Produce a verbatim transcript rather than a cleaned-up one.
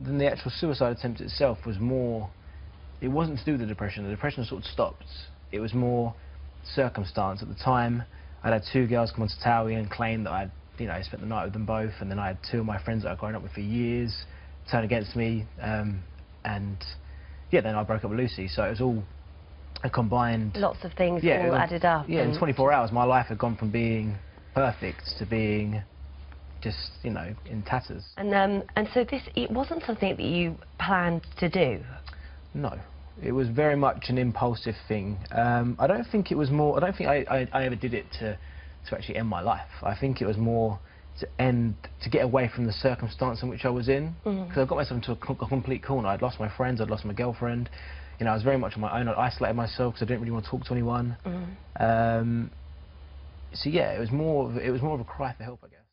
then the actual suicide attempt itself was more, it wasn't to do with the depression, the depression sort of stopped, it was more circumstance. At the time, I'd had two girls come onto TOWIE and claim that I'd, you know, spent the night with them both, and then I had two of my friends that I'd grown up with for years turn against me, um, and yeah, then I broke up with Lucy, so it was all a combined... Lots of things yeah, all was, added up. Yeah, in twenty-four hours my life had gone from being perfect to being just, you know, in tatters. And um, and so this, it wasn't something that you planned to do? No, it was very much an impulsive thing. Um, I don't think it was more, I don't think I, I, I ever did it to, to actually end my life. I think it was more to end, to get away from the circumstance in which I was in, because mm-hmm. I got myself into a, a complete corner. I'd lost my friends, I'd lost my girlfriend, you know, I was very much on my own, I'd isolated myself because I didn't really want to talk to anyone. Mm-hmm. um, so yeah, it was more of, it was more of a cry for help, I guess.